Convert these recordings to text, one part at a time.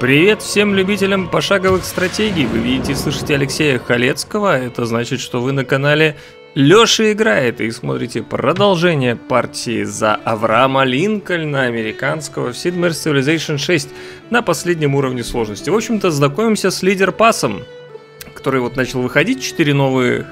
Привет всем любителям пошаговых стратегий! Вы видите и слышите Алексея Халецкого, это значит, что вы на канале Лёша играет и смотрите продолжение партии за Авраама Линкольна, американского, в Sid Meier's Civilization 6 на последнем уровне сложности. В общем-то, знакомимся с лидер-пассом, который вот начал выходить, 4 новых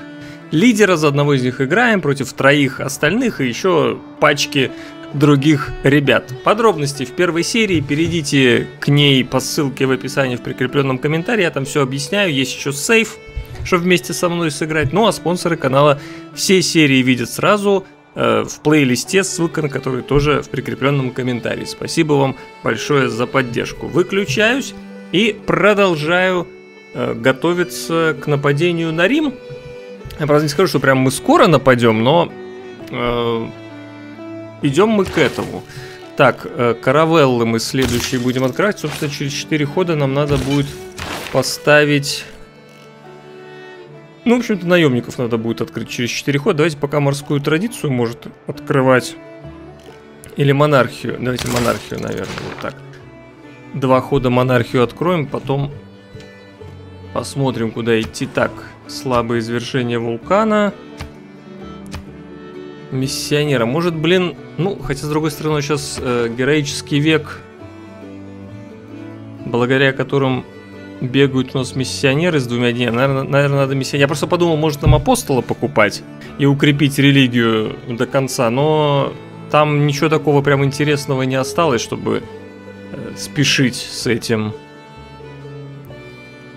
лидера, за одного из них играем, против троих остальных и еще пачки других ребят. Подробности в первой серии, перейдите к ней по ссылке в описании в прикрепленном комментарии, я там все объясняю, есть еще сейф, чтобы вместе со мной сыграть, ну а спонсоры канала все серии видят сразу в плейлисте, ссылка на который тоже в прикрепленном комментарии. Спасибо вам большое за поддержку. Выключаюсь и продолжаю готовиться к нападению на Рим. Я, правда, не скажу, что прям мы скоро нападем, но... идем мы к этому. Так, каравеллы мы следующие будем открывать. Собственно, через 4 хода нам надо будет поставить... Ну, в общем-то, наемников надо будет открыть через 4 хода. Давайте пока морскую традицию может открывать. Или монархию. Давайте монархию, наверное, вот так. 2 хода монархию откроем, потом посмотрим, куда идти. Так, слабое извержение вулкана... Миссионера. Может, блин, ну, хотя, с другой стороны, сейчас героический век, благодаря которым бегают у нас миссионеры с двумя днями. Наверное, надо миссионера. Я просто подумал, может, нам апостола покупать и укрепить религию до конца, но там ничего такого прям интересного не осталось, чтобы спешить с этим.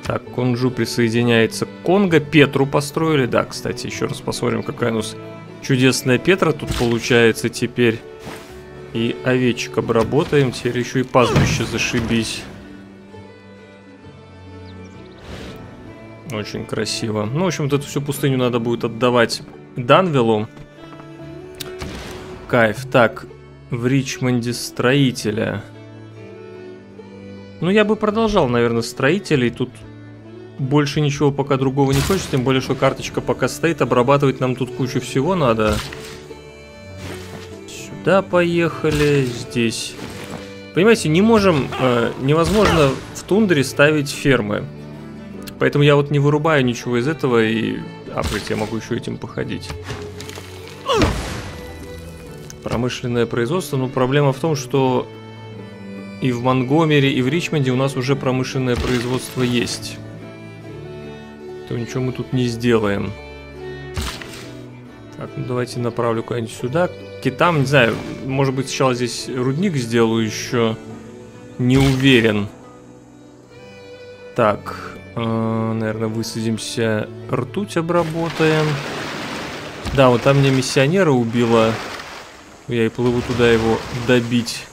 Так, Кёнджу присоединяется к Конго. Петру построили. Да, кстати, еще раз посмотрим, какая у нас... Чудесная Петра тут получается теперь. И овечек обработаем. Теперь еще и пастбище зашибись. Очень красиво. Ну, в общем-то, эту всю пустыню надо будет отдавать Данвилу. Кайф. Так, в Ричмонде строителя. Ну, я бы продолжал, наверное, строителей. Тут больше ничего пока другого не хочется, тем более, что карточка пока стоит, обрабатывать нам тут кучу всего надо. Сюда поехали, здесь. Понимаете, не можем, невозможно в тундре ставить фермы. Поэтому я вот не вырубаю ничего из этого и... А, я могу еще этим походить. Промышленное производство, но проблема в том, что и в Монтгомери, и в Ричмонде у нас уже промышленное производство есть. Ничего мы тут не сделаем. Так, ну давайте направлю куда-нибудь сюда. Китам, не знаю, может быть, сначала здесь рудник сделаю еще. Не уверен. Так, наверное, высадимся. Ртуть обработаем. Да, вот там меня миссионера убило. Я и плыву туда его добить.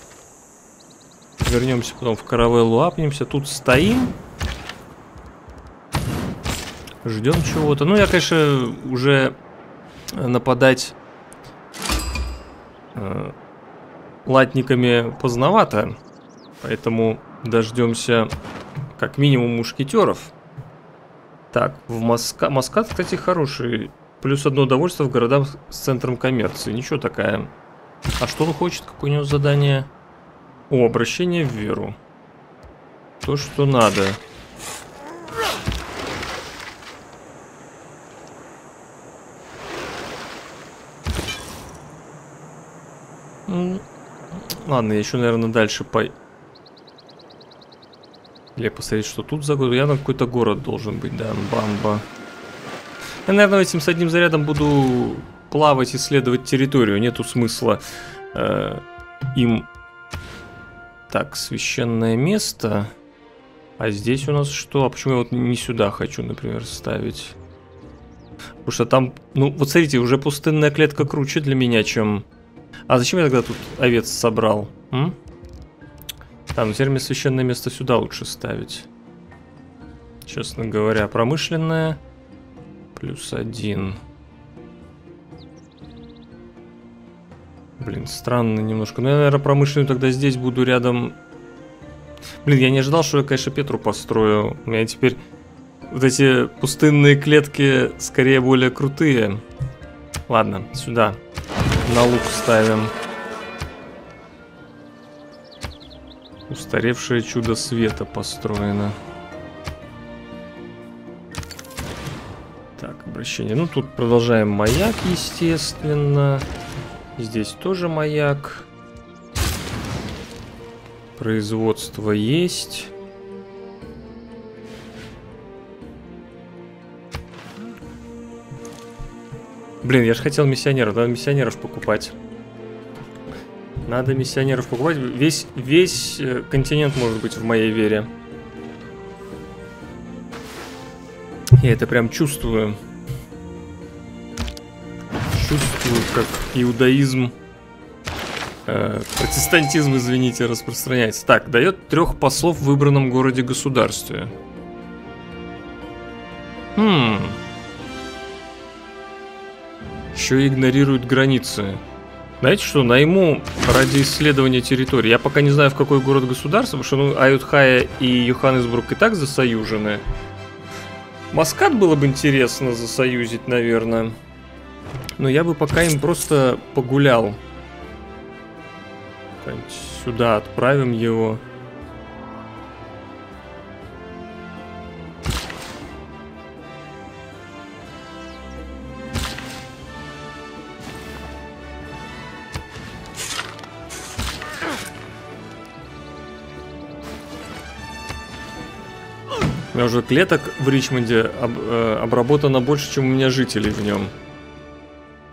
Вернемся потом в каравеллу, апнемся. Тут стоим. Ждем чего-то. Ну, я, конечно, уже нападать латниками поздновато. Поэтому дождемся как минимум мушкетеров. Так, в Маскат. Маскат, кстати, хороший. Плюс одно удовольствие в городах с центром коммерции. Ничего такая. А что он хочет? Какое у него задание? О, обращение в веру. То, что надо. Ладно, я еще, наверное, дальше по... Или посмотреть, что тут за город. Я на какой-то город должен быть, да, бамба. Я, наверное, этим с одним зарядом буду плавать, исследовать территорию. Нету смысла им... Так, священное место. А здесь у нас что? А почему я вот не сюда хочу, например, ставить? Потому что там... Ну, вот смотрите, уже пустынная клетка круче для меня, чем... А зачем я тогда тут овец собрал? Там, ну, теперь мне священное место сюда лучше ставить. Честно говоря, промышленное. +1. Блин, странно немножко. Но я, наверное, промышленную тогда здесь буду рядом. Блин, я не ожидал, что я, конечно, Петру построю. У меня теперь вот эти пустынные клетки скорее более крутые. Ладно, сюда. На лук ставим. Устаревшее чудо света построено. Так, обращение. Ну, тут продолжаем маяк, естественно. Здесь тоже маяк. Производство есть. Блин, я же хотел миссионеров. Надо миссионеров покупать. Надо миссионеров покупать. Весь континент может быть в моей вере. Я это прям чувствую. Чувствую, как иудаизм... протестантизм, извините, распространяется. Так, дает 3 послов в выбранном городе-государстве. Еще игнорируют границы. Знаете что, найму ради исследования территории. Я пока не знаю, в какой город-государство, потому что ну, Аюттхая и Йоханнесбург и так засоюжены. Маскат было бы интересно засоюзить, наверное. Но я бы пока им просто погулял. Сюда отправим его. У меня уже клеток в Ричмонде обработано больше, чем у меня жителей в нем.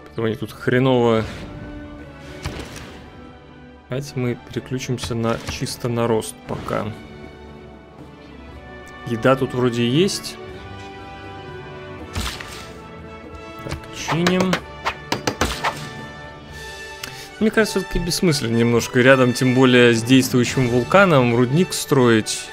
Потому они тут хреново... Давайте мы переключимся на чисто на рост пока. Еда тут вроде есть. Так, чиним. Мне кажется, все-таки бессмысленно немножко рядом, тем более с действующим вулканом, рудник строить.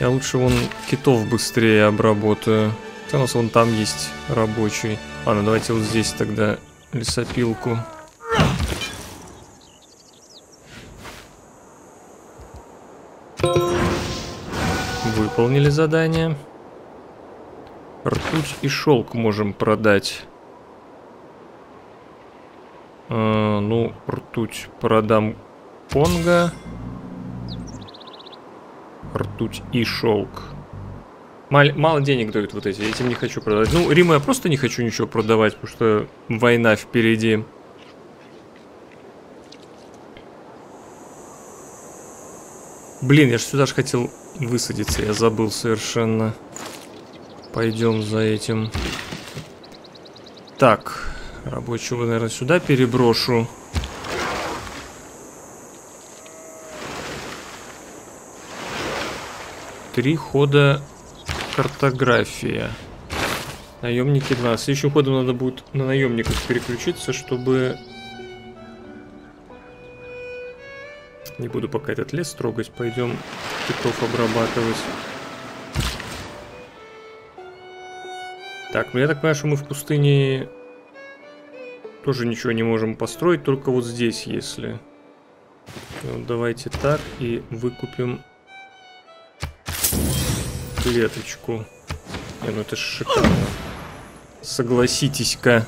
Я лучше вон китов быстрее обработаю. Хотя у нас вон там есть рабочий. Ладно, давайте вот здесь тогда лесопилку. Выполнили задание. Ртуть и шелк можем продать. Ну, ртуть продам Конго. Ртуть и шелк. Мало денег дают вот эти, я этим не хочу продавать. Ну, Риму я просто не хочу ничего продавать, потому что война впереди. Блин, я же сюда же хотел высадиться, я забыл совершенно. Пойдем за этим. Так, рабочего, наверное, сюда переброшу. Три хода картография. Наемники 2. Следующим ходом надо будет на наемников переключиться, чтобы... Не буду пока этот лес трогать, пойдем китов обрабатывать. Так, ну я так понимаю, что мы в пустыне тоже ничего не можем построить, только вот здесь, если... Ну, давайте так и выкупим клеточку. Не, ну это шикарно. Согласитесь-ка.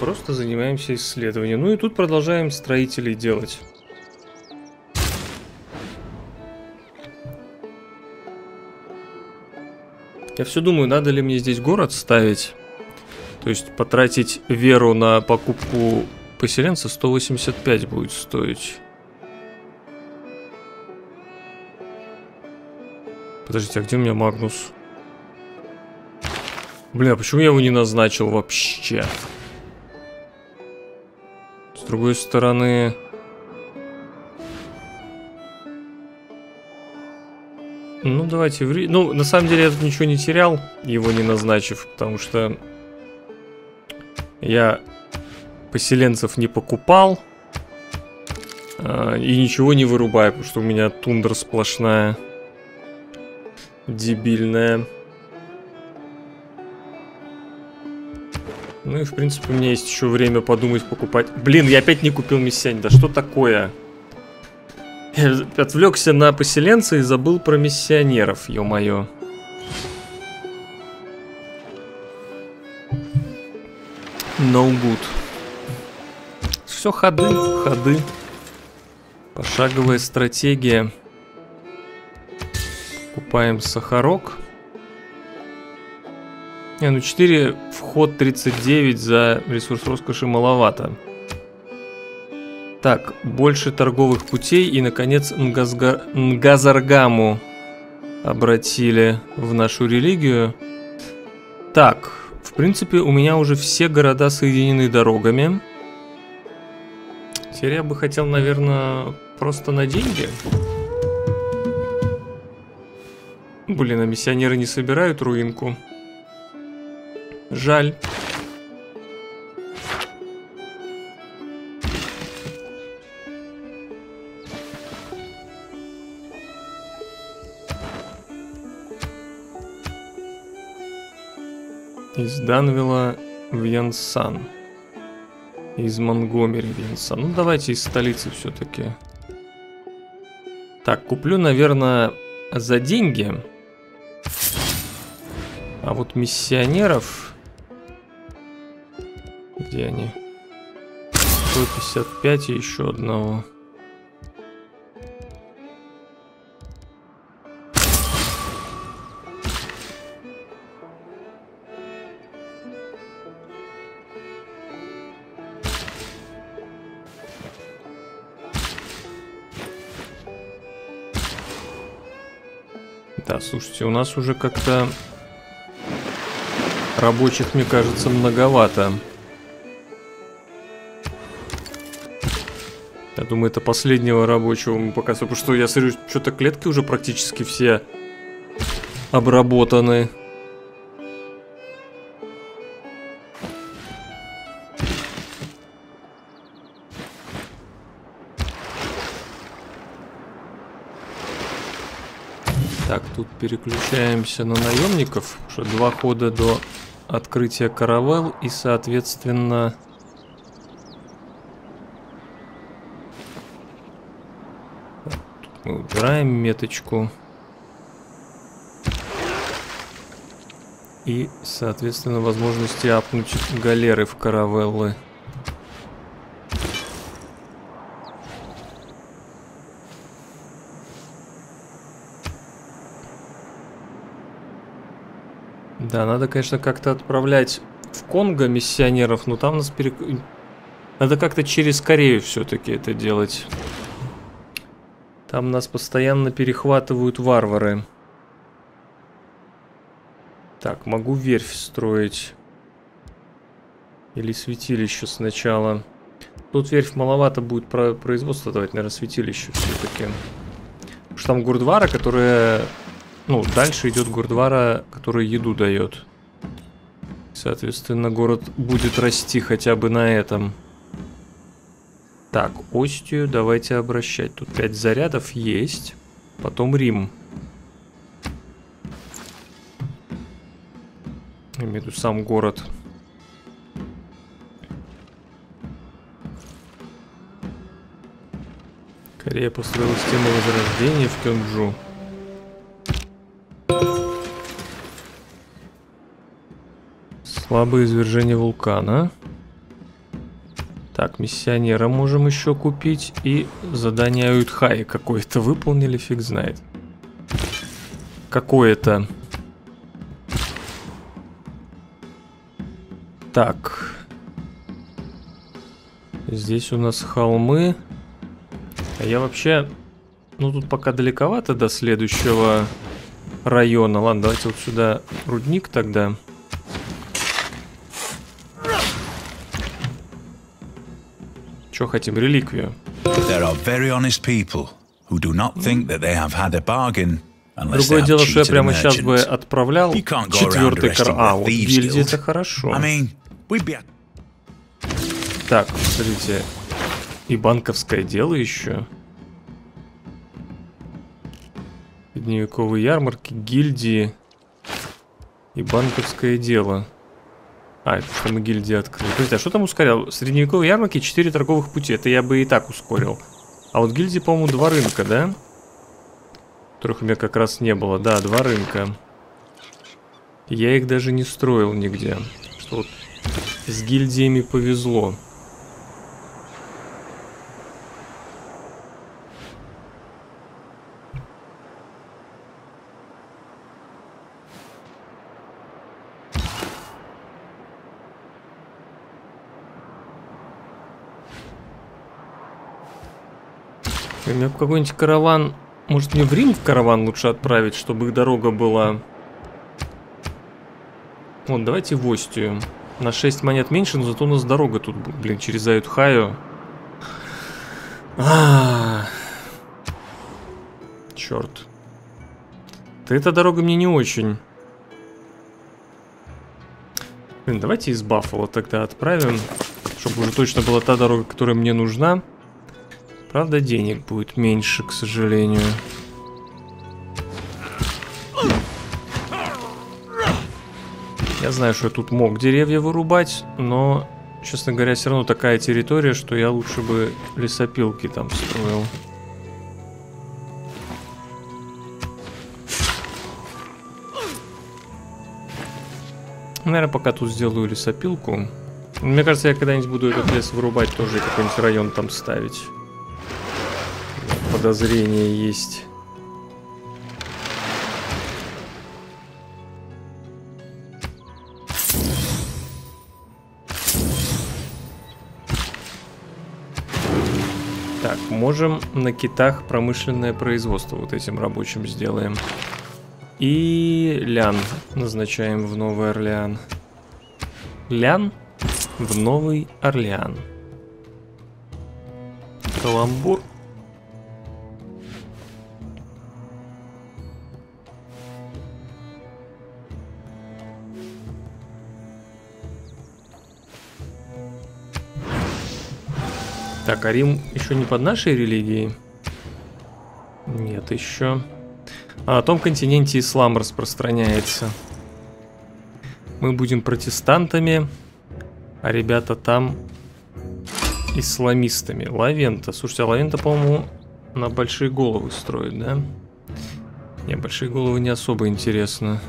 Просто занимаемся исследованием. Ну и тут продолжаем строителей делать. Я все думаю, надо ли мне здесь город ставить. То есть потратить веру на покупку поселенца 185 будет стоить. Подождите, а где у меня Магнус? Бля, почему я его не назначил вообще? С другой стороны... Ну, давайте... Ну, на самом деле я тут ничего не терял, его не назначив, потому что я поселенцев не покупал и ничего не вырубаю, потому что у меня тундра сплошная, дебильная. Ну и, в принципе, у меня есть еще время подумать, покупать. Блин, я опять не купил миссионер. Да что такое? Отвлекся на поселенца и забыл про миссионеров, ё-моё. No good. Все ходы, ходы. Пошаговая стратегия. Купаем сахарок. Не, ну 4 вход 39 за ресурс роскоши маловато. Так, больше торговых путей и, наконец, Нгазаргаму обратили в нашу религию. Так, в принципе, у меня уже все города соединены дорогами. Теперь я бы хотел, наверное, просто на деньги. Блин, а миссионеры не собирают руинку. Жаль. Из Данвила в Янсан. Из Монтгомери в Янсан. Ну, давайте из столицы все-таки. Так, куплю, наверное, за деньги. А вот миссионеров... Где они? 155 и еще одного. Да, слушайте, у нас уже как-то рабочих, мне кажется, многовато. Я думаю, это последнего рабочего мы показываем, потому что я смотрю, что-то клетки уже практически все обработаны. Так, тут переключаемся на наемников, уже 2 хода до открытия каравелл и, соответственно... Убираем меточку. И, соответственно, возможности апнуть галеры в каравеллы. Да, надо, конечно, как-то отправлять в Конго миссионеров, но там нас надо как-то через Корею все-таки это делать. Там нас постоянно перехватывают варвары. Так, могу верфь строить. Или святилище сначала. Тут верфь маловато будет производство давать, наверное, святилище все-таки. Потому что там Гурдвара, которая... Ну, дальше идет Гурдвара, которая еду дает. Соответственно, город будет расти хотя бы на этом. Так, Остию давайте обращать. Тут 5 зарядов есть. Потом Рим. Я имею в виду сам город. Корея построила стену возрождения в Кёнджу. Слабое извержение вулкана. Так, миссионера можем еще купить. И задание Аюттхаи какое-то выполнили, фиг знает. Какое-то. Так. Здесь у нас холмы. А я вообще... Ну, тут пока далековато до следующего района. Ладно, давайте вот сюда рудник тогда. Что хотим, реликвию. Другое дело, что я прямо сейчас бы отправлял 4-й караван. Гильдии это хорошо. Так, смотрите. И банковское дело еще. Средневековые ярмарки, гильдии. И банковское дело. А, это что мы гильдии открыли. Подождите, а что там ускорял? Средневековые ярмарки, 4 торговых пути. Это я бы и так ускорил. А вот гильдии, по-моему, два рынка, да? Которых у меня как раз не было. Да, два рынка. Я их даже не строил нигде. Что вот с гильдиями повезло. У меня какой-нибудь караван... Может, мне в Рим в караван лучше отправить, чтобы их дорога была... Вот, давайте в Остию. На 6 монет меньше, но зато у нас дорога тут, блин, через Аюттхаю. Черт. Да эта дорога мне не очень. Блин, давайте из Баффало тогда отправим, чтобы уже точно была та дорога, которая мне нужна. Правда, денег будет меньше, к сожалению. Я знаю, что я тут мог деревья вырубать, но, честно говоря, все равно такая территория, что я лучше бы лесопилки там строил. Наверное, пока тут сделаю лесопилку. Мне кажется, я когда-нибудь буду этот лес вырубать, тоже какой-нибудь район там ставить. Подозрение есть. Так, можем на китах промышленное производство вот этим рабочим сделаем. И Лян назначаем в Новый Орлеан. Лян в Новый Орлеан. Каламбур. Так, а Рим еще не под нашей религией? Нет, еще. А на том континенте ислам распространяется. Мы будем протестантами, а ребята там исламистами. Лавента. Слушайте, а Лавента, по-моему, на большие головы строит, да? Не, большие головы не особо интересно.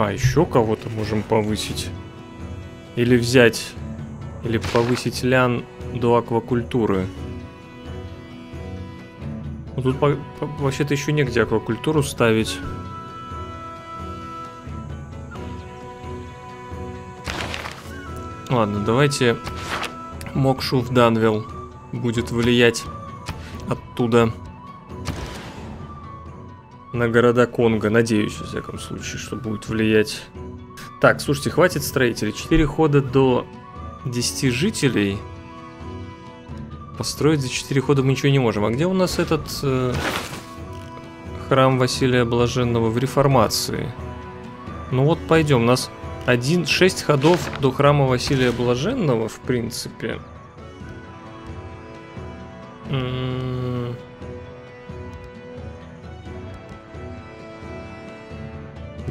А, еще кого-то можем повысить. Или взять. Или повысить Лян до аквакультуры. Но тут вообще-то еще негде аквакультуру ставить. Ладно, давайте Мокшу в Данвил будет влиять оттуда. На города Конго, надеюсь, во всяком случае, что будет влиять. Так, слушайте, хватит строителей. 4 хода до 10 жителей. Построить за 4 хода мы ничего не можем. А где у нас этот храм Василия Блаженного в реформации? Ну вот, пойдем. У нас 6 ходов до храма Василия Блаженного, в принципе.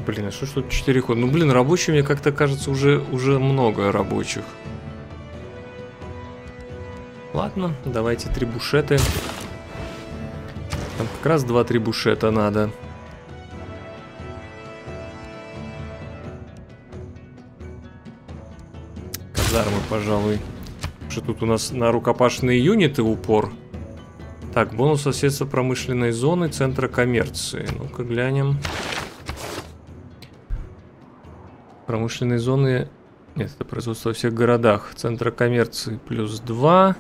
Блин, а что ж тут 4 хода? Ну, блин, рабочие, мне как-то кажется, уже много рабочих. Ладно, давайте трибушеты. Там как раз 2 трибушета надо. Казармы, пожалуй. Потому что тут у нас на рукопашные юниты упор. Так, бонус соседства промышленной зоны, центра коммерции. Ну-ка, глянем. Промышленные зоны... Нет, это производство во всех городах. Центра коммерции плюс 2.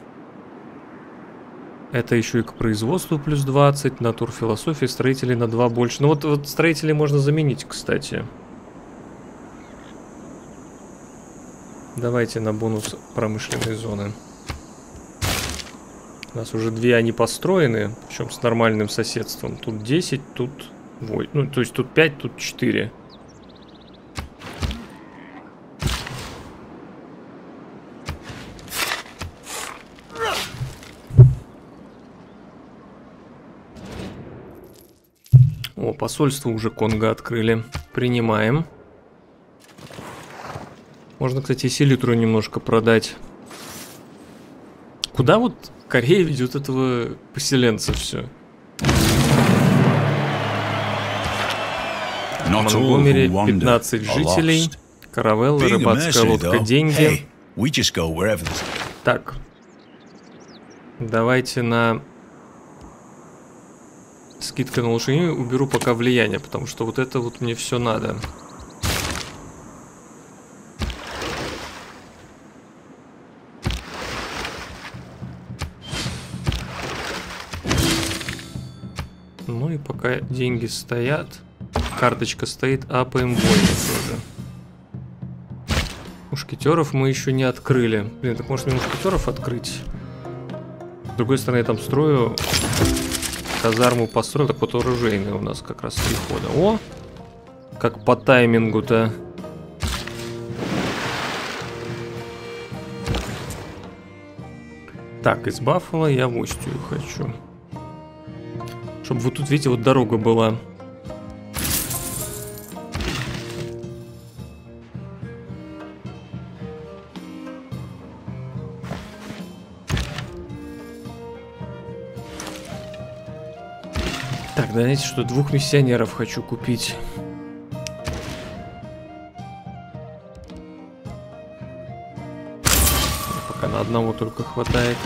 Это еще и к производству плюс 20. Натур философии, строителей на 2 больше. Ну вот строителей можно заменить, кстати. Давайте на бонус промышленной зоны. У нас уже 2 они построены. Причем с нормальным соседством. Тут 10, тут... Ну, то есть тут 5, тут 4. посольство уже Конго открыли. Принимаем. Можно, кстати, селитру немножко продать. Куда вот Корея ведет этого поселенца все? В Монтгомери 15 жителей. Каравелла, рыбацкая лодка, деньги. Так. Давайте на... Скидка на улучшение. Уберу пока влияние, потому что вот это вот мне все надо. Ну и пока деньги стоят. Карточка стоит, апаем больно тоже. Мушкетеров мы еще не открыли. Блин, так может мне мушкетеров открыть? С другой стороны, я там строю... Казарму построил, так вот оружейная у нас как раз прихода. О! Как по таймингу-то. Так, из Баффало я в Остию хочу. Чтобы вот тут, видите, вот дорога была. Знаете, что двух миссионеров хочу купить. Пока на одного только хватает.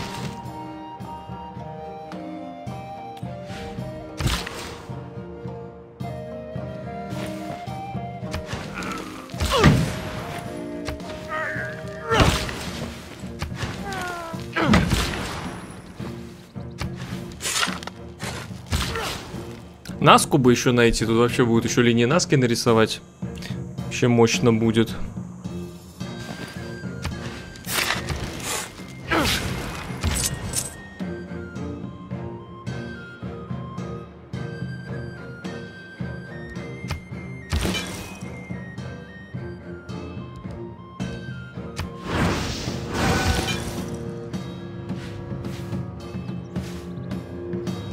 Наску бы еще найти, тут вообще будет еще линии Наски нарисовать. Вообще мощно будет.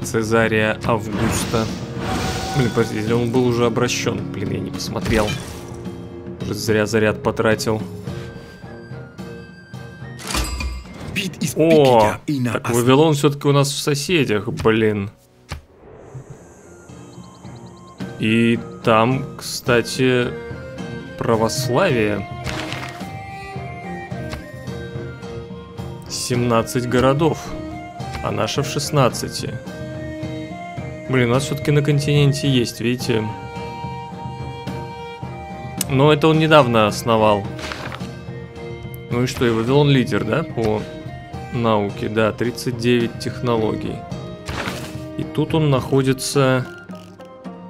Цезария Августа. Блин, подожди, он был уже обращен. Блин, я не посмотрел. Уже зря заряд потратил. О, так Вавилон все-таки у нас в соседях, блин. И там, кстати, православие. 17 городов, а наша в 16. Блин, у нас все-таки на континенте есть, видите? Но это он недавно основал. Ну и что, и Вавилон лидер, да, по науке? Да, 39 технологий. И тут он находится...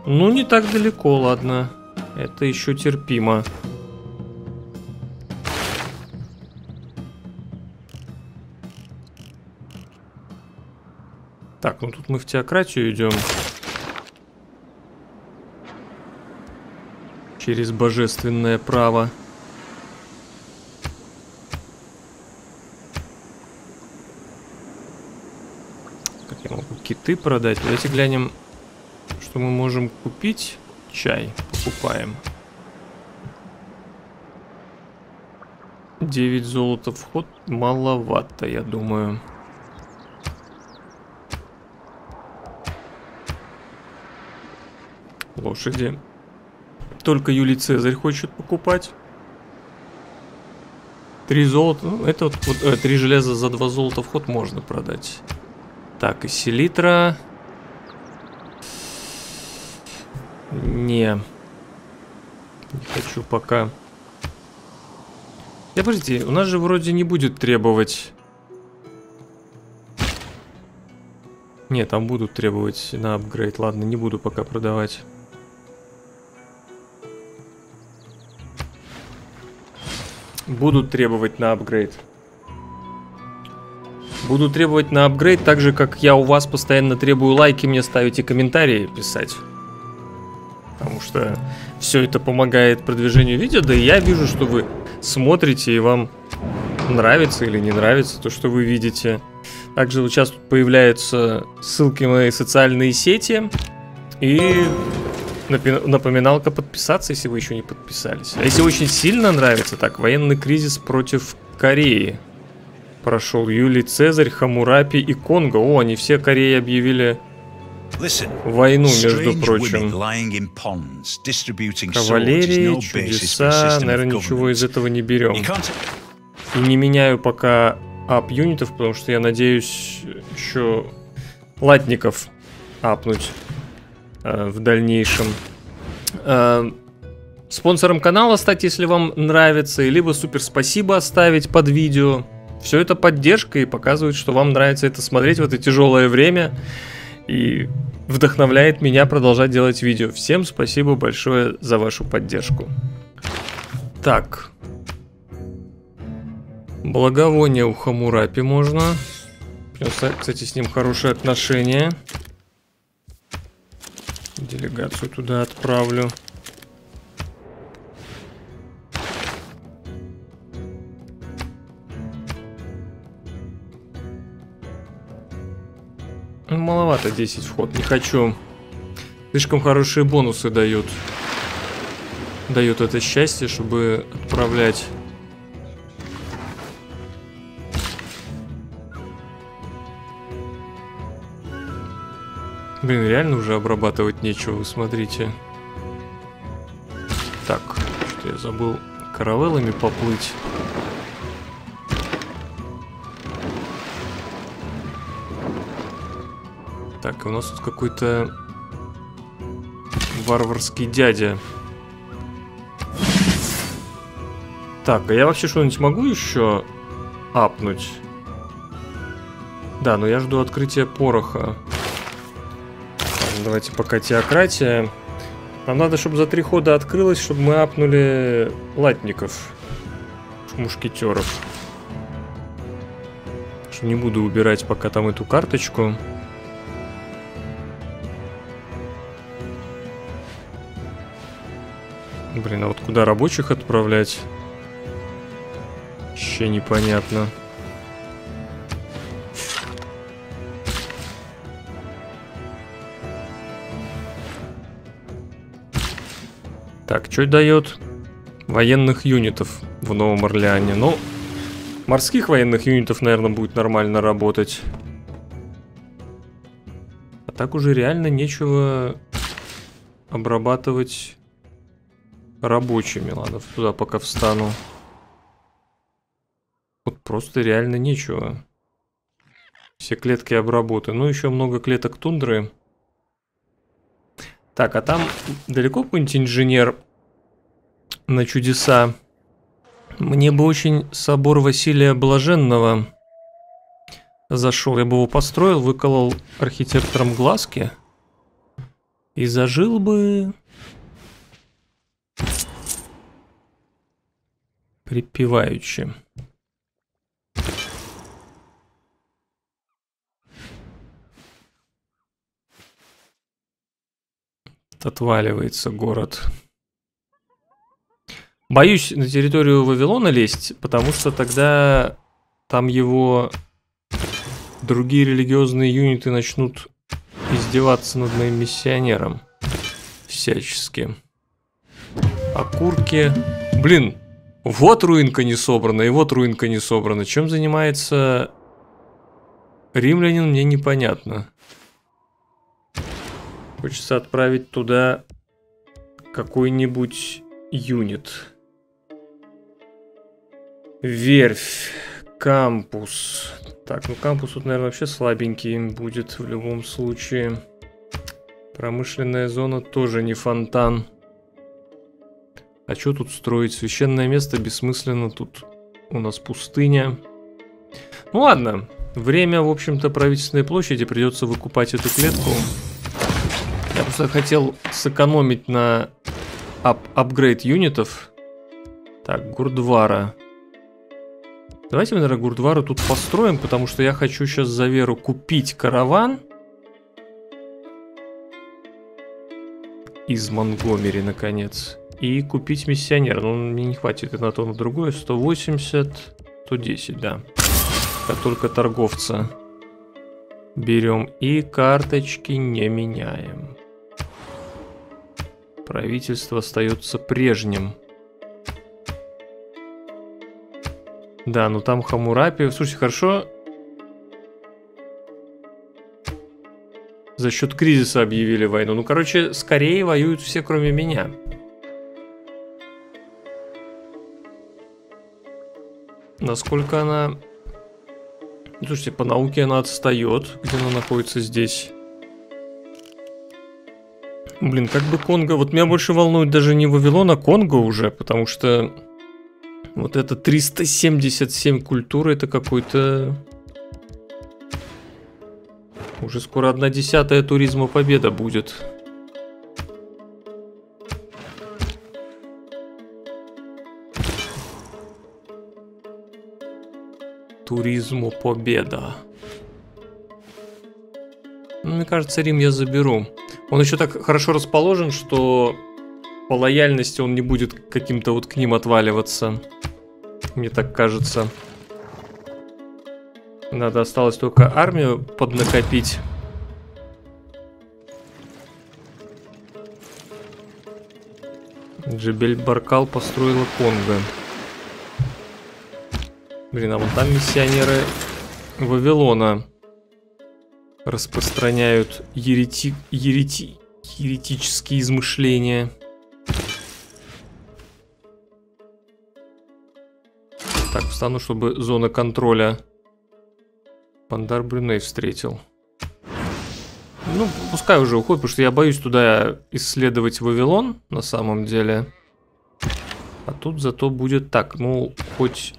Ну, не так далеко, ладно. Это еще терпимо. Так, ну тут мы в теократию идем. Через божественное право. Как я могу киты продать? Давайте глянем, что мы можем купить. Чай покупаем. 9 золота вход. Маловато, я думаю. Лошади. Только Юлий Цезарь хочет покупать. 3 золота. Ну, это вот 3 железа за 2 золота вход можно продать. Так, и селитра. Не хочу пока. Да, подождите, у нас же вроде не будет требовать. Не, там будут требовать на апгрейд. Ладно, не буду пока продавать. Будут требовать на апгрейд. Буду требовать на апгрейд, так же, как я у вас постоянно требую лайки мне ставить и комментарии писать. Потому что все это помогает продвижению видео, да и я вижу, что вы смотрите и вам нравится или не нравится то, что вы видите. Также вот сейчас тут появляются ссылки на мои социальные сети. И Напоминалка подписаться, если вы еще не подписались. А если очень сильно нравится, так, военный кризис против Кореи. Прошел Юлий Цезарь, Хаммурапи и Конго. О, они все Кореи объявили войну, между прочим. Кавалерия, чудеса, наверное, ничего из этого не берем. И не меняю пока ап-юнитов, потому что я надеюсь еще латников апнуть в дальнейшем. Спонсором канала стать, если вам нравится, и либо супер спасибо оставить под видео. Все это поддержка и показывает, что вам нравится это смотреть в это тяжелое время. И вдохновляет меня продолжать делать видео. Всем спасибо большое за вашу поддержку. Так. Благовоние у Хаммурапи можно. Кстати, с ним хорошие отношения. Делегацию туда отправлю. Маловато 10 вход, не хочу. Слишком хорошие бонусы дают. Дают это счастье, чтобы отправлять. Блин, реально уже обрабатывать нечего, вы смотрите. Так, что я забыл каравеллами поплыть. Так, у нас тут какой-то варварский дядя. Так, а я вообще что-нибудь могу еще апнуть? Да, но я жду открытия пороха. Давайте пока теократия. Нам надо, чтобы за 3 хода открылось, чтобы мы апнули латников, мушкетеров. Не буду убирать пока там эту карточку. Блин, а вот куда рабочих отправлять? Еще непонятно. Так, что дает? Военных юнитов в Новом Орлеане. Ну, морских военных юнитов, наверное, будет нормально работать. А так уже реально нечего обрабатывать рабочими. Ладно, туда пока встану. Вот просто реально нечего. Все клетки обработаны. Ну, еще много клеток тундры. Так, а там далеко какой-нибудь инженер на чудеса? Мне бы очень собор Василия Блаженного зашел. Я бы его построил, выколол архитектором глазки и зажил бы припеваючи. Отваливается город. Боюсь на территорию Вавилона лезть, потому что тогда там его другие религиозные юниты начнут издеваться над моим миссионером всячески. Окурки. Блин, вот руинка не собрана, и вот руинка не собрана. Чем занимается римлянин, мне непонятно. Хочется отправить туда какой-нибудь юнит. Верфь, кампус. Так, ну кампус тут, наверное, вообще слабенький будет в любом случае. Промышленная зона тоже не фонтан. А что тут строить? Священное место бессмысленно. Тут у нас пустыня. Ну ладно. Время, в общем-то, правительственной площади. Придется выкупать эту клетку. Я просто хотел сэкономить на апгрейд юнитов. Так, Гурдвара. Давайте, наверное, Гурдвару тут построим, потому что я хочу сейчас за веру купить караван из Монтгомери, наконец. И купить миссионера. Но мне не хватит и на то, и на другое. 180, 110, да. А только торговца берем и карточки не меняем. Правительство остается прежним. Да, ну там Хаммурапи. Слушайте, хорошо. За счет кризиса объявили войну. Ну, короче, скорее воюют все, кроме меня. Насколько она... Слушайте, по науке она отстает. Где она находится здесь? Блин, как бы Конго... Вот меня больше волнует даже не Вавилон, а Конго уже. Потому что вот это 377 культур, это какой-то... Уже скоро 1/10 туризма победа будет. Туризму победа. Ну, мне кажется, Рим я заберу. Он еще так хорошо расположен, что по лояльности он не будет каким-то вот к ним отваливаться. Мне так кажется. Надо осталось только армию поднакопить. Джебель Баркал построила Конго. Блин, а вот там миссионеры Вавилона распространяют еретические измышления. Так, встану, чтобы зона контроля. Пандар Брюней встретил. Ну, пускай уже уходит, потому что я боюсь туда исследовать Вавилон, на самом деле. А тут зато будет так, ну, хоть...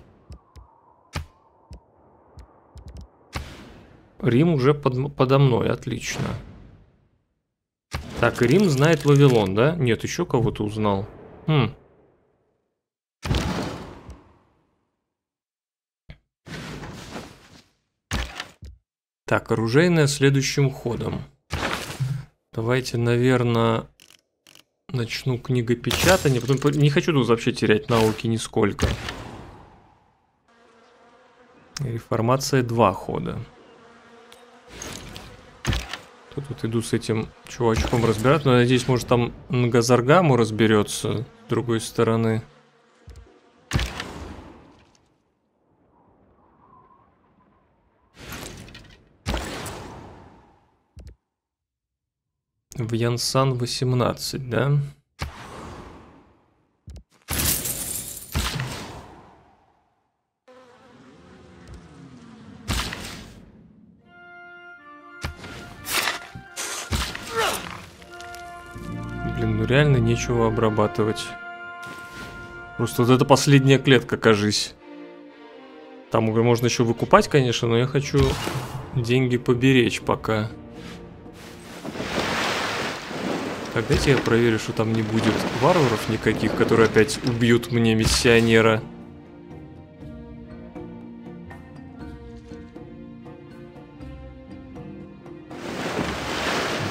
Рим уже подо мной, отлично. Так, Рим знает Вавилон, да? Нет, еще кого-то узнал. Хм. Так, оружейная следующим ходом. Давайте, наверное, начну книгопечатание. Потом не хочу тут вообще терять науки нисколько. Реформация 2 хода. Тут вот иду с этим чувачком разбирать. Но, надеюсь, может, там Нгазаргаму разберется с другой стороны. В Янсан 18, да? Блин, ну реально нечего обрабатывать. Просто вот это последняя клетка, кажись. Там уже можно еще выкупать, конечно, но я хочу деньги поберечь пока. Так, дайте я проверю, что там не будет варваров никаких, которые опять убьют мне миссионера.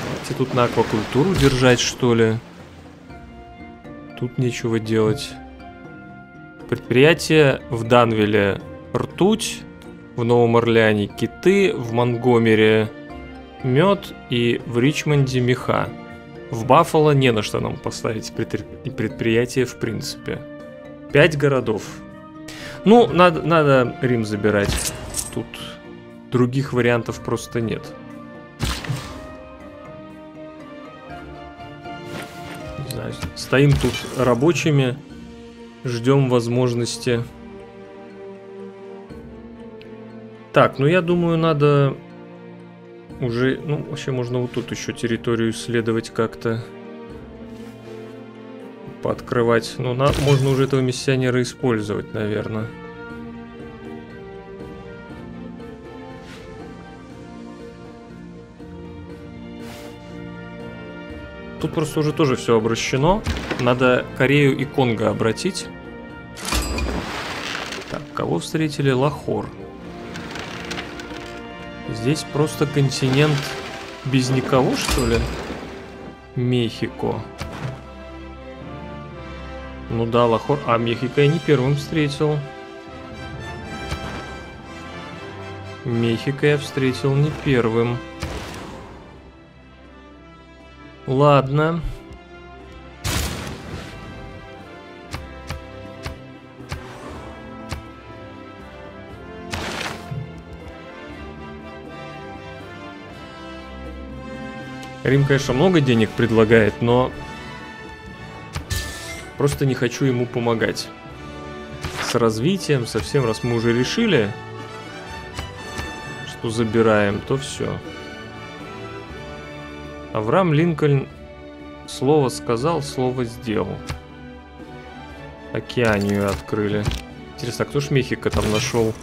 Давайте тут на аквакультуру держать, что ли? Тут нечего делать. Предприятие в Данвиле ртуть, в Новом Орлеане киты, в Монтгомери мед и в Ричмонде меха. В Баффало не на что нам поставить предприятие, в принципе. 5 городов. Ну, надо Рим забирать. Тут других вариантов просто нет. Не знаю, стоим тут рабочими, ждем возможности. Так, ну я думаю, надо... Уже, ну, вообще можно вот тут еще территорию исследовать как-то. Пооткрывать. Но можно уже этого миссионера использовать, наверное. Тут просто уже тоже все обращено. Надо Корею и Конго обратить. Так, кого встретили? Лахор. Здесь просто континент без никого, что ли? Мехико. Ну да, Лахор. А Мехико я не первым встретил. Мехико я встретил не первым. Ладно. Рим, конечно, много денег предлагает, но просто не хочу ему помогать. С развитием совсем, раз мы уже решили, что забираем, то все. Авраам Линкольн слово сказал, слово сделал. Океанию открыли. Интересно, а кто ж Мехико там нашел?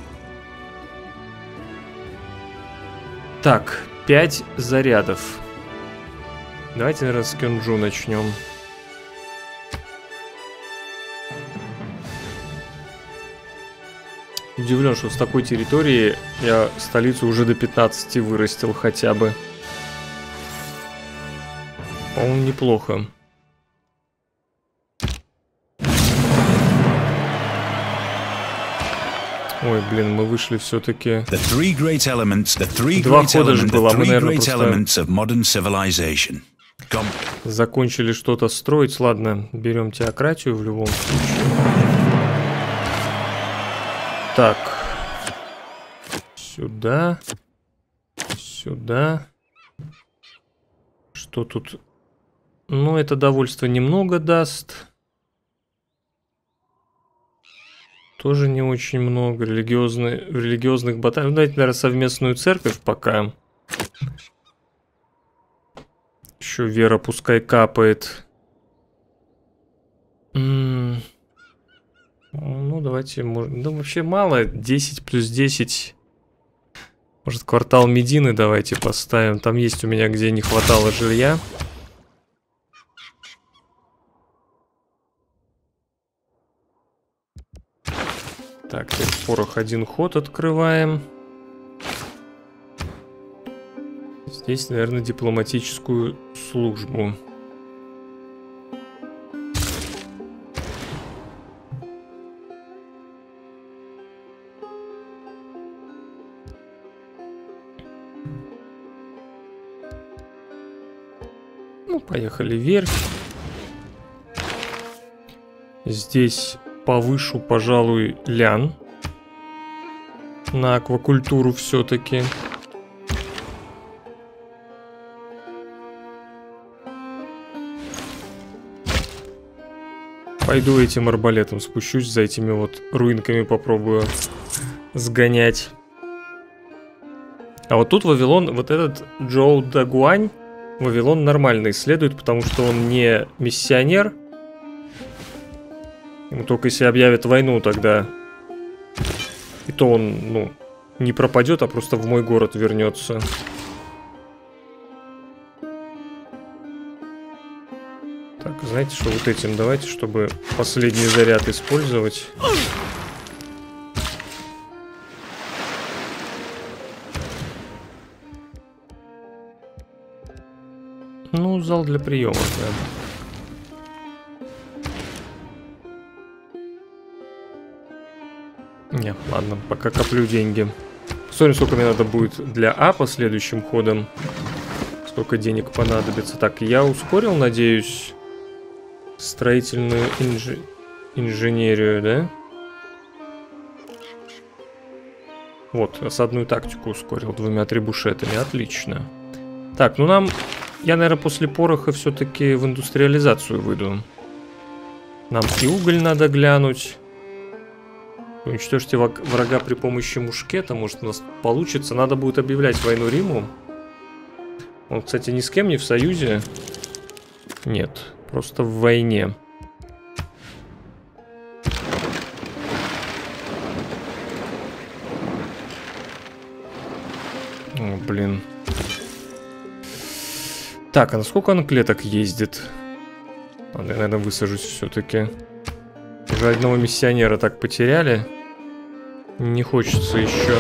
Так, 5 зарядов. Давайте, наверное, с Кёнджу начнем. Удивлен, что с такой территории я столицу уже до 15 вырастил хотя бы. По-моему, неплохо. Ой, блин, мы вышли все-таки. Два хода же было, мы, наверное, просто закончили что-то строить. Ладно, берем теократию в любом случае. Так. Сюда. Сюда. Что тут? Ну, это довольство немного даст. Тоже не очень много. Религиозных баталий. Ну, давайте, наверное, совместную церковь пока. Еще вера пускай капает. Ну, давайте... Да, вообще мало. 10 плюс 10. Может, квартал Медины давайте поставим. Там есть у меня, где не хватало жилья. Так, теперь порох один ход открываем. Здесь, наверное, дипломатическую службу. Ну, поехали вверх. Здесь... Повышу, пожалуй, лян на аквакультуру все-таки. Пойду этим арбалетом спущусь, за этими вот руинками попробую сгонять. А вот тут Вавилон, вот этот Джоу Дагуань, Вавилон нормально исследует, потому что он не миссионер. Ему только если объявят войну, тогда и то он, ну, не пропадет, а просто в мой город вернется. Так, знаете что, вот этим давайте, чтобы последний заряд использовать. Ну, зал для приема, да. Не, ладно, пока коплю деньги. Посмотрим, сколько мне надо будет для А по следующим ходам. Сколько денег понадобится. Так, я ускорил, надеюсь, строительную инженерию, да? Вот, осадную тактику ускорил 2 трибушетами. Отлично. Так, ну нам... Я, наверное, после пороха все-таки в индустриализацию выйду. Нам и уголь надо глянуть. Уничтожьте врага при помощи мушкета. Может, у нас получится. Надо будет объявлять войну Риму. Он, кстати, ни с кем не в союзе. Нет, просто в войне. О, блин. Так, а насколько он клеток ездит? Ладно, я, наверное, высажусь все-таки. Уже одного миссионера так потеряли. Не хочется еще.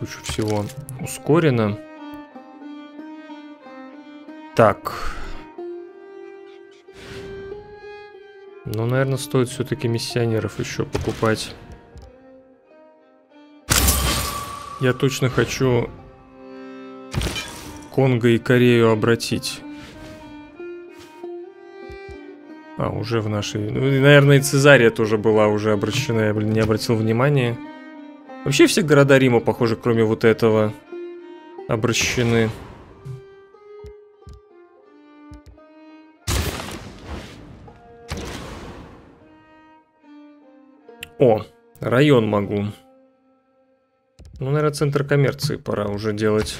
Кучу всего ускорено. Так. Ну, наверное, стоит все-таки миссионеров еще покупать. Я точно хочу Конго и Корею обратить. А, уже в нашей... Ну, наверное, и Цезария тоже была уже обращена. Я, блин, не обратил внимания. Вообще все города Рима, похоже, кроме вот этого, обращены. О, район могу. Ну, наверное, центр коммерции пора уже делать.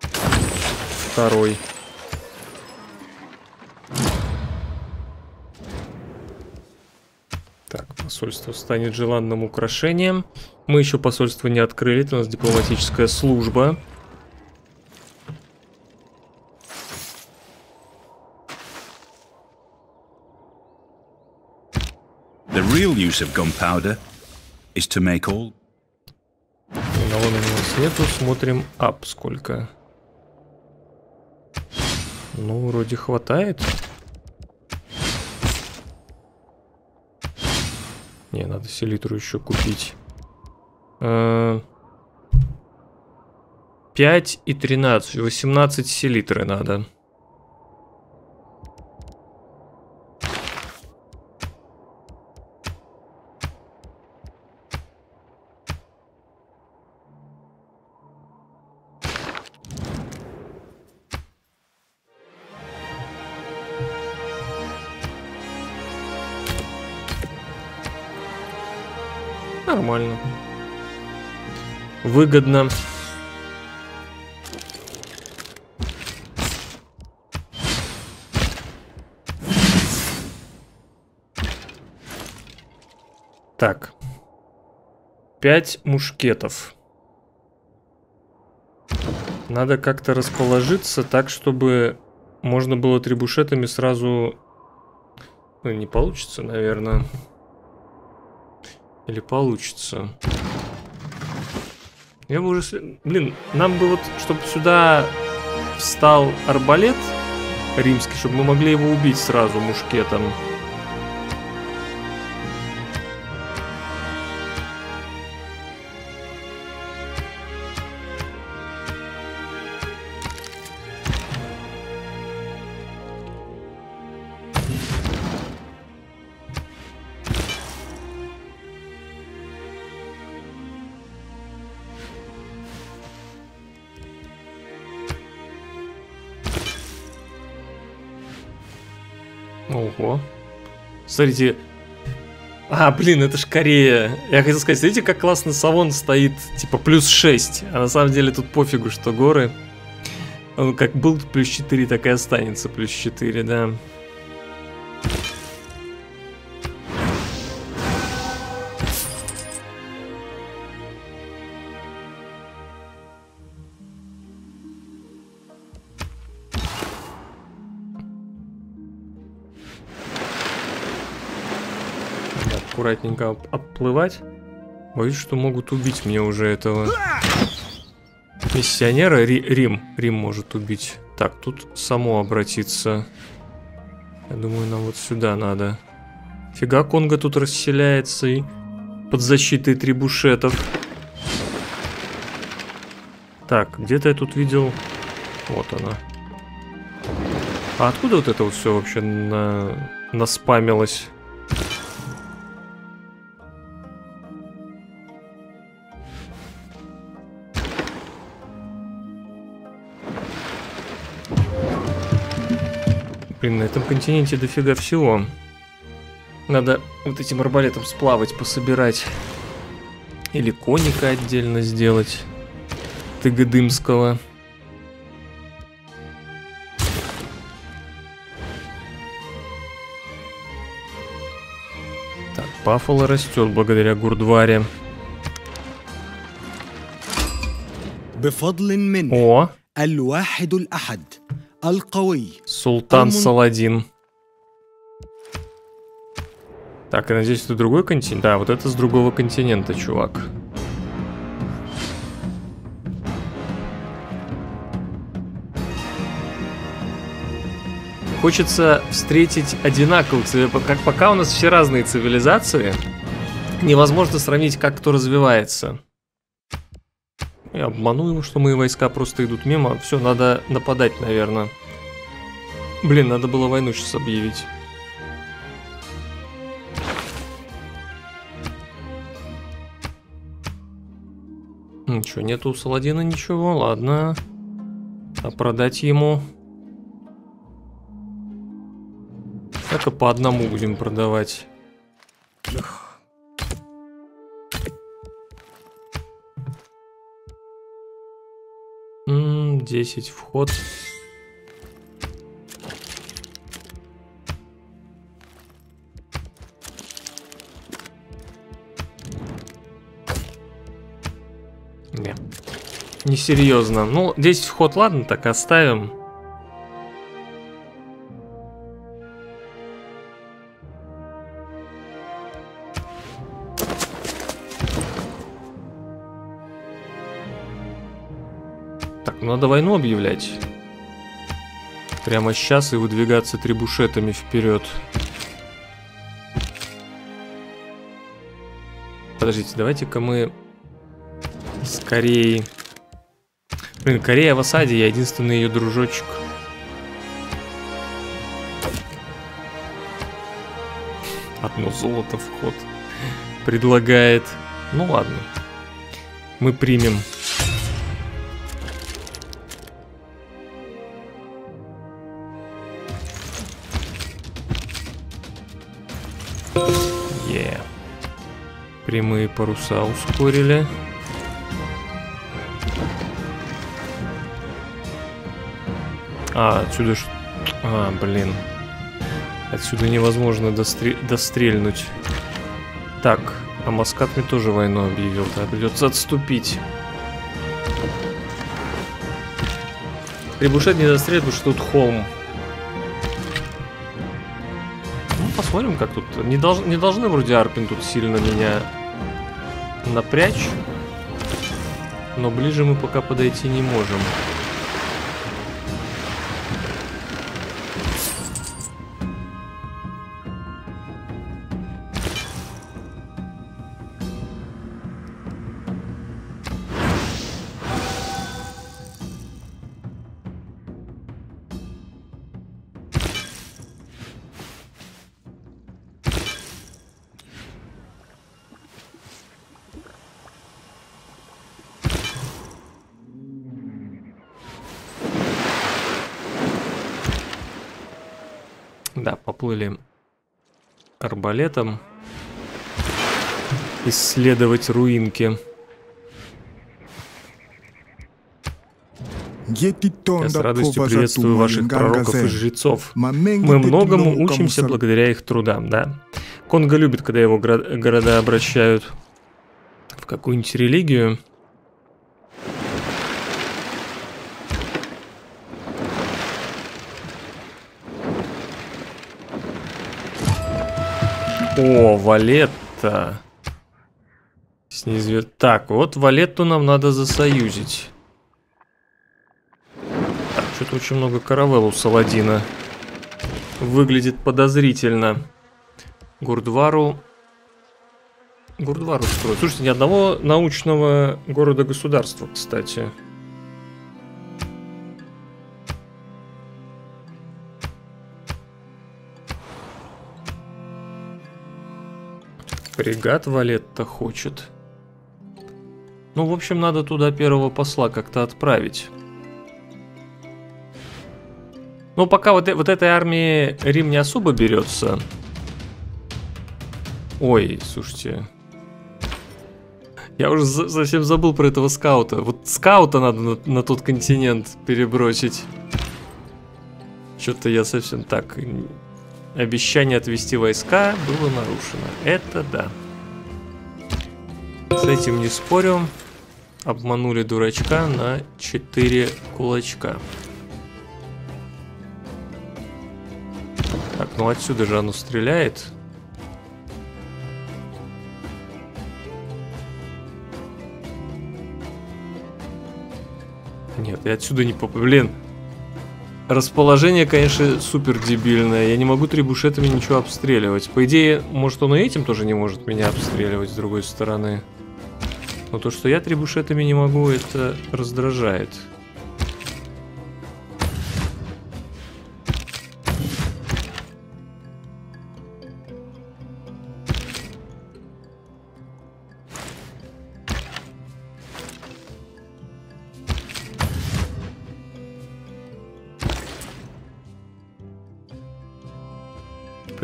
Второй. Так, посольство станет желанным украшением. Мы еще посольство не открыли, это у нас дипломатическая служба. The real use of gunpowder is to make all... Одного на него свету, смотрим, ап сколько. Ну, вроде хватает. Не, надо селитру еще купить. 5 и 13. 18 селитры надо. Нормально. Выгодно. Так. 5 мушкетов. Надо как-то расположиться так, чтобы можно было трибушетами сразу... Ну, не получится, наверное... Или получится. Я бы уже... Блин, нам бы вот, чтобы сюда встал арбалет римский, чтобы мы могли его убить сразу мушкетом. Ого. Смотрите. А, блин, это ж Корея. Я хотел сказать, смотрите, как классно Савон стоит. Типа плюс 6. А на самом деле тут пофигу, что горы. Он как был плюс 4, так и останется плюс 4, да. Аккуратненько оплывать. Боюсь, что могут убить мне уже этого миссионера. Рим может убить. Так, тут само обратиться. Я думаю, нам вот сюда надо. Фига Конго тут расселяется и под защитой трибушетов. Так, где-то я тут видел. Вот она. А откуда вот это вот все вообще наспамилось? Блин, на этом континенте дофига всего. Надо вот этим арбалетом сплавать, пособирать. Или коника отдельно сделать. Тыгодымского. Так, Баффало растет благодаря Гурдваре. О! Султан Саладин. Так, я надеюсь, это другой континент. Да, вот это с другого континента, чувак. Хочется встретить одинаковых, как пока у нас все разные цивилизации. невозможно сравнить, как кто развивается. Я обману его, что мои войска просто идут мимо. Все, надо нападать, наверное. Блин, надо было войну сейчас объявить. Ничего, нету у Саладина ничего, ладно. А продать ему. Это по одному будем продавать. Ммм, 10 вход. Не. Несерьезно. Ну, 10 вход, ладно, так оставим. Надо войну объявлять. Прямо сейчас и выдвигаться трибушетами вперед. Подождите, давайте-ка мы с Кореей. Блин, Корея в осаде, я единственный ее дружочек. Одно золото вход предлагает. Ну ладно. Мы примем. Прямые паруса ускорили. А, отсюда... А, блин. Отсюда невозможно дострельнуть. Так, а Маскат мне тоже войну объявил. Так, придется отступить. Трибушет не дострелит, потому что тут холм. Ну, посмотрим, как тут... Не должны вроде Арпин тут сильно меня... напрячь, но ближе мы пока подойти не можем. Плыли арбалетом исследовать руинки. Я с радостью приветствую ваших пророков и жрецов. Мы многому учимся благодаря их трудам, да. Конго любит, когда его города обращают в какую-нибудь религию. О, Валетта. Так, вот Валетту нам надо засоюзить. Так, что-то очень много каравел у Саладина. Выглядит подозрительно. Гурдвару строят. Слушайте, ни одного научного города-государства, кстати. Фрегат Валетта хочет. Ну, в общем, надо туда первого посла как-то отправить. Но пока вот этой армии Рим не особо берется. Ой, слушайте. Я уже совсем забыл про этого скаута. Вот скаута надо на тот континент перебросить. Что-то я совсем так... Обещание отвести войска было нарушено. Это да. С этим не спорю. Обманули дурачка на 4 кулачка. Так, ну отсюда же оно стреляет. Нет, я отсюда не попал. Блин. Расположение, конечно, супер дебильное. Я не могу трибушетами ничего обстреливать. По идее, может, он и этим тоже не может меня обстреливать с другой стороны. Но то, что я трибушетами не могу, это раздражает.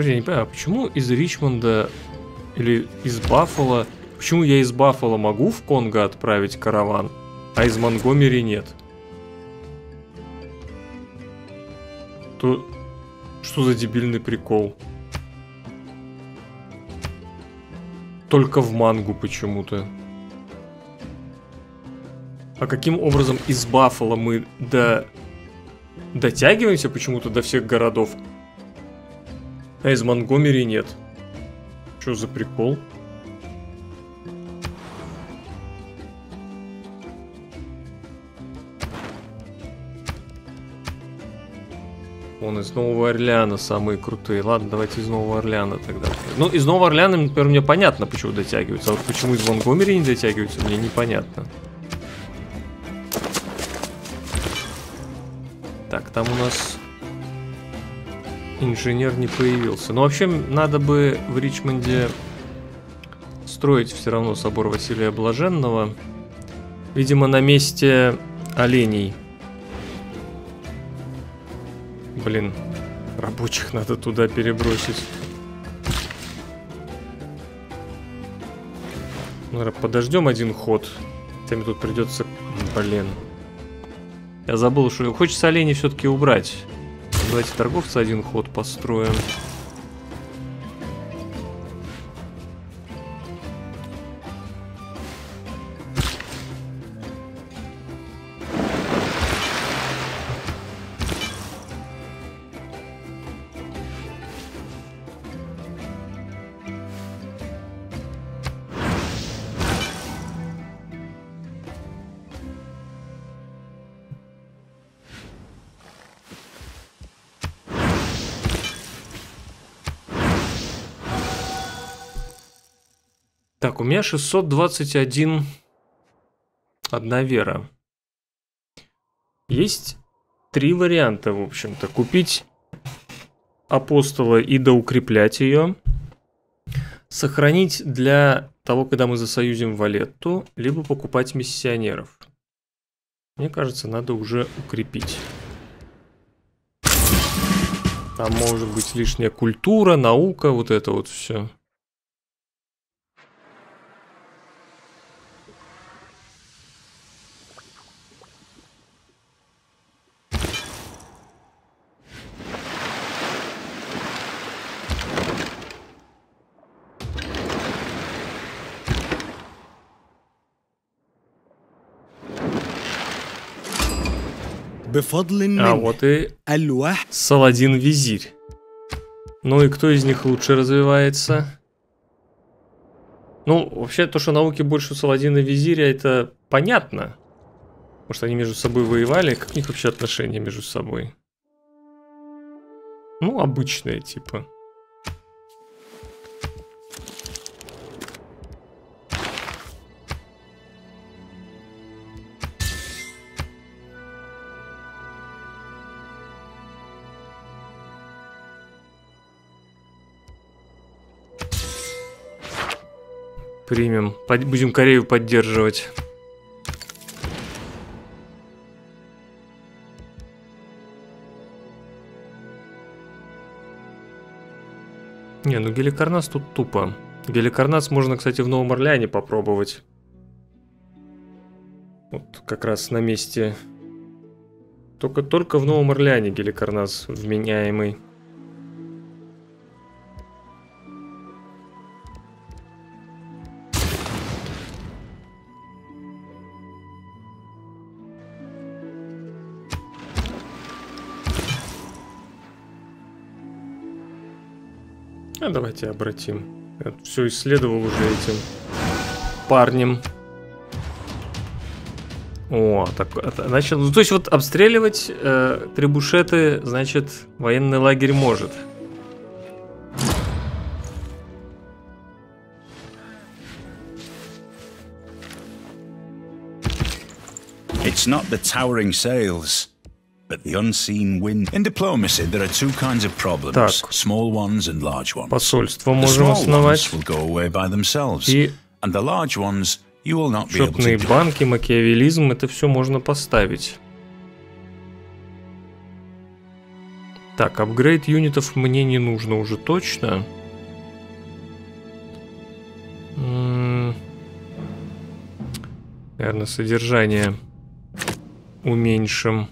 Я не понимаю, а почему из Ричмонда или из Баффало... Почему я из Баффало могу в Конго отправить караван, а из Монтгомери нет? То... Что за дебильный прикол? Только в Мангу почему-то. А каким образом из Баффало мы дотягиваемся почему-то до всех городов? А из Монтгомери нет. Что за прикол? Он из Нового Орлеана самые крутые. Ладно, давайте из Нового Орлеана тогда. Ну, из Нового Орлеана, например, мне понятно, почему дотягиваются. А вот почему из Монтгомери не дотягиваются, мне непонятно. Так, там у нас... Инженер не появился. Но вообще надо бы в Ричмонде строить все равно собор Василия Блаженного. Видимо, на месте оленей. Блин, рабочих надо туда перебросить. Ну, подождем один ход. Тем тут придется... Блин. Я забыл, что хочется оленей все-таки убрать. Давайте торговца один ход построим. Так, у меня 621 одна вера. Есть три варианта, в общем-то. Купить апостола и доукреплять ее. Сохранить для того, когда мы засоюзим Валетту. Либо покупать миссионеров. Мне кажется, надо уже укрепить. Там может быть лишняя культура, наука, вот это вот все. А вот и Саладин визирь. Ну и кто из них лучше развивается? Ну, вообще, то, что науки больше у Саладина визиря, это понятно. Потому что они между собой воевали. Как у них вообще отношения между собой? Ну, обычные, типа. Примем. Будем Корею поддерживать. Не, ну Галикарнас тут тупо. Галикарнас можно, кстати, в Новом Орлеане попробовать. Вот как раз на месте. Только в Новом Орлеане Галикарнас вменяемый. Давайте обратим. Я все исследовал уже этим парнем. О, так, значит, ну то есть вот обстреливать трибушеты, значит, военный лагерь может. It's not the towering sails, but the unseen wind. In diplomacy, there are two kinds of problems: small ones and large ones. Посольство можем основать. Will go away by themselves, and the large ones you will not be able to. Счетные банки, макиавелизм, это все можно поставить. Так, апгрейд юнитов мне не нужно уже точно. Наверное, содержание уменьшим.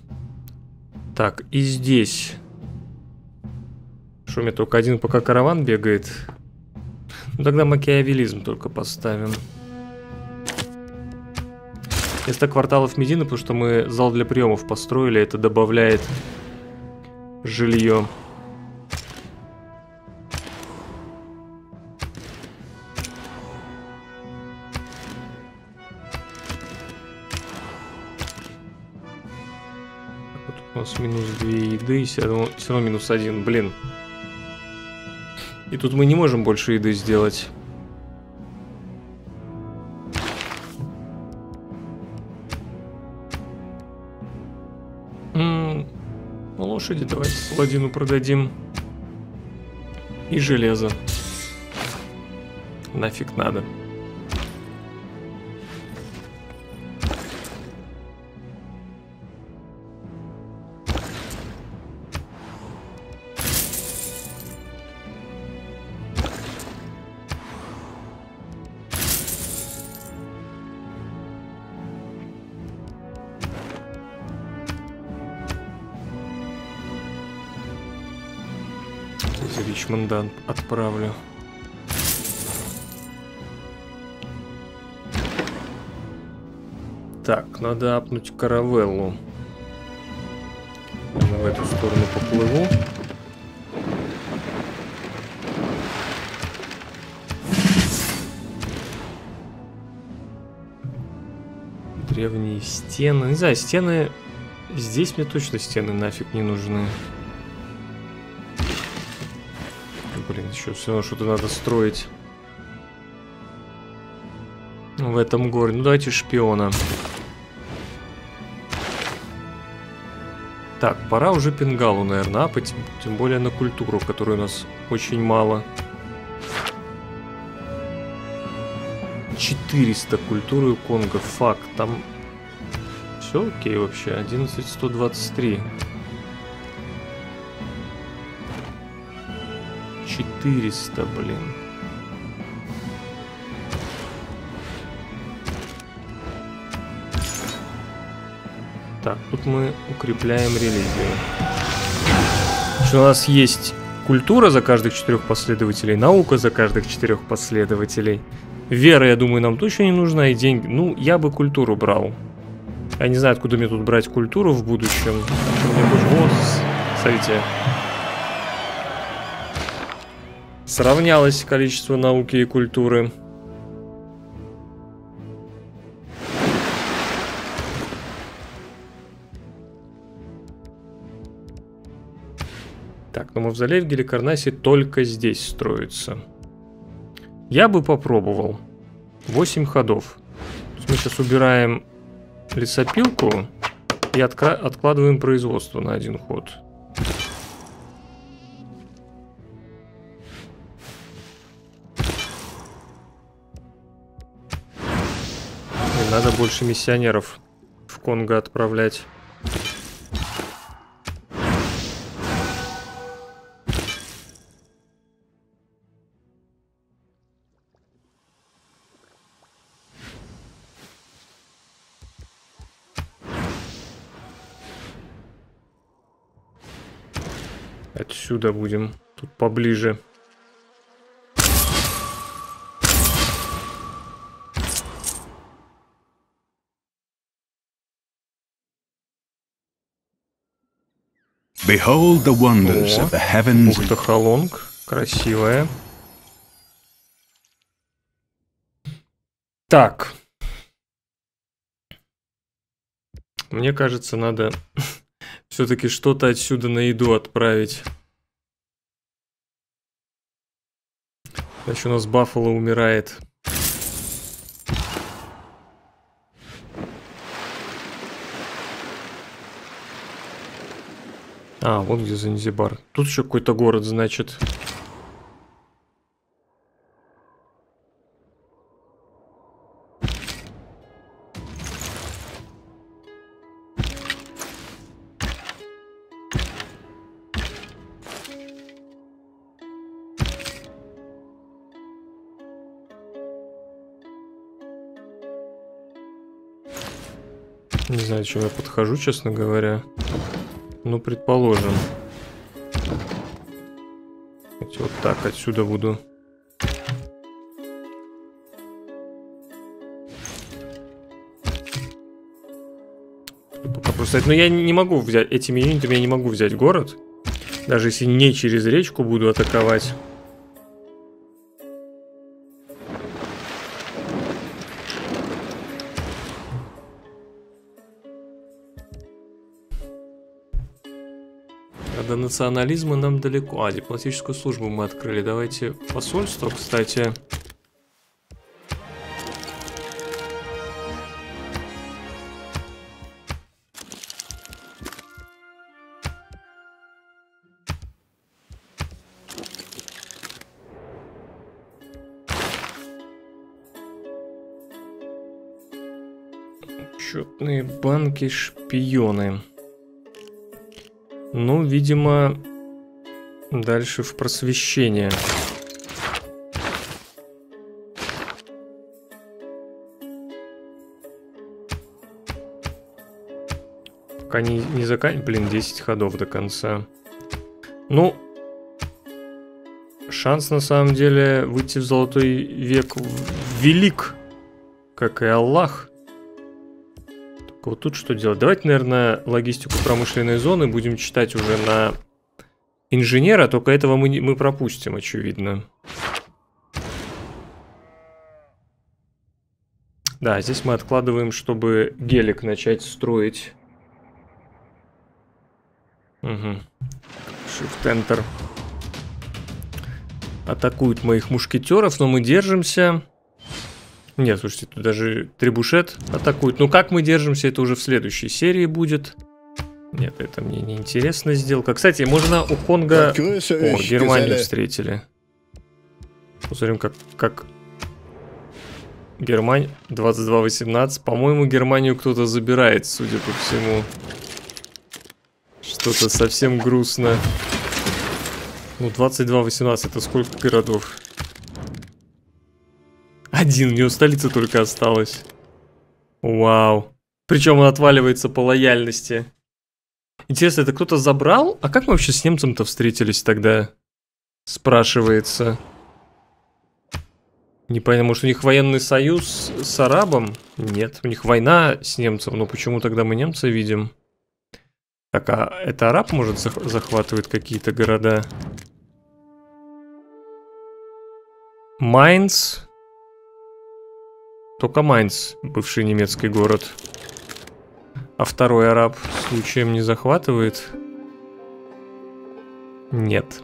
Так, и здесь. Что, у меня только один пока караван бегает? Ну, тогда макиавелизм только поставим. Вместо кварталов Медины, потому что мы зал для приемов построили, это добавляет жилье. Минус 2 еды, и все равно минус 1, блин. И тут мы не можем больше еды сделать. Лошади давайте Саладину продадим. И железо. Нафиг надо. Ричмонда отправлю. Так, надо апнуть каравеллу. Я в эту сторону поплыву. Древние стены. Не знаю, стены... Здесь мне точно стены нафиг не нужны. Блин, еще все равно что-то надо строить в этом городе. Ну, давайте шпиона. Так, пора уже Пенгалу, наверное, апать. Тем более на культуру, которой у нас очень мало. 400 культуры у Конго. Фак, там все окей вообще. 11123. 400, блин. Так, тут мы укрепляем религию. Что у нас есть культура за каждых 4 последователей, наука за каждых 4 последователей. Вера, я думаю, нам точно не нужна, и деньги. Ну, я бы культуру брал. Я не знаю, откуда мне тут брать культуру в будущем. Вот, смотрите. Сравнялось количество науки и культуры. Так, но мавзолей в Галикарнасе только здесь строится. Я бы попробовал. 8 ходов. Мы сейчас убираем лесопилку и откладываем производство на 1 ход. Надо больше миссионеров в Конго отправлять. Отсюда будем, тут поближе. Behold the wonders of the heavens. Бухта Халонг, красивая. Так. Мне кажется, надо все-таки что-то отсюда на еду отправить. Значит, у нас Баффало умирает. А, вот где Занзибар. Тут еще какой-то город, значит. Не знаю, чем я подхожу, честно говоря. Ну, предположим. Вот так отсюда буду. Просто, но я не могу взять, этими юнитами я не могу взять город. Даже если не через речку буду атаковать. До национализма нам далеко. А, дипломатическую службу мы открыли. Давайте посольство, кстати. Учетные банки, шпионы. Ну, видимо, дальше в просвещение. Пока не заканчиваем. Блин, 10 ходов до конца. Ну, шанс на самом деле выйти в золотой век велик, как и Аллах. Вот тут что делать? Давайте, наверное, логистику промышленной зоны будем читать уже на инженера, только этого мы пропустим, очевидно. Да, здесь мы откладываем, чтобы гелик начать строить. Угу. Shift-Enter. Атакуют моих мушкетеров, но мы держимся. Нет, слушайте, тут даже трибушет атакует. Ну как мы держимся, это уже в следующей серии будет. Нет, это мне не интересно сделка. Кстати, можно у Конго... О, Германию встретили. Посмотрим, как... Германия 22-18. По-моему, Германию кто-то забирает, судя по всему. Что-то совсем грустно. Ну, 22-18, это сколько городов? Один, у него столица только осталась. Вау. Причем он отваливается по лояльности. Интересно, это кто-то забрал? А как мы вообще с немцем-то встретились тогда? Спрашивается. Не понимаю, может у них военный союз с арабом? Нет, у них война с немцем. Но почему тогда мы немца видим? Так, а это араб, может, захватывает какие-то города? Майнц. Только Майнц, бывший немецкий город. А второй араб случаем не захватывает? Нет.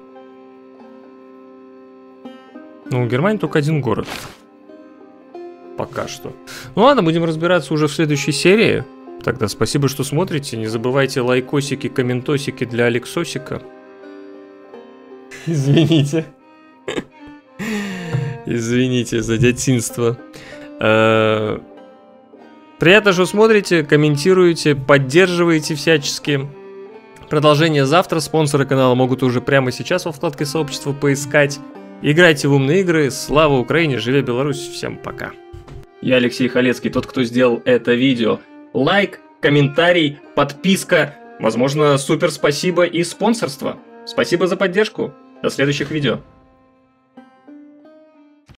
Ну, у Германии только один город. Пока что. Ну ладно, будем разбираться уже в следующей серии. Тогда спасибо, что смотрите. Не забывайте лайкосики, комментосики для Алексосика. Извините. Извините за дятинство. Приятно, что смотрите, комментируете, поддерживаете всячески. Продолжение завтра. Спонсоры канала могут уже прямо сейчас во вкладке сообщества поискать. Играйте в умные игры. Слава Украине, живе Беларусь. Всем пока. Я Алексей Халецкий, тот, кто сделал это видео. Лайк, комментарий, подписка. Возможно, супер спасибо и спонсорство. Спасибо за поддержку. До следующих видео.